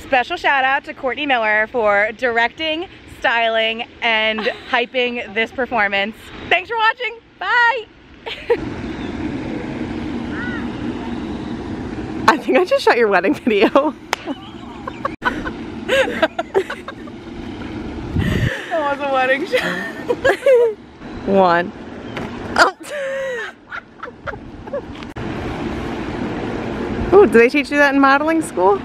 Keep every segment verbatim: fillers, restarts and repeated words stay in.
Special shout out to Courtney Miller for directing, styling, and hyping this performance. Thanks for watching. Bye. I think I just shot your wedding video. That was a wedding shot. One. Oh. Ooh, do they teach you that in modeling school?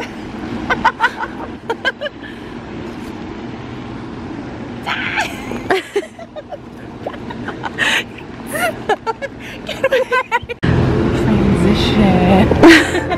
Transition.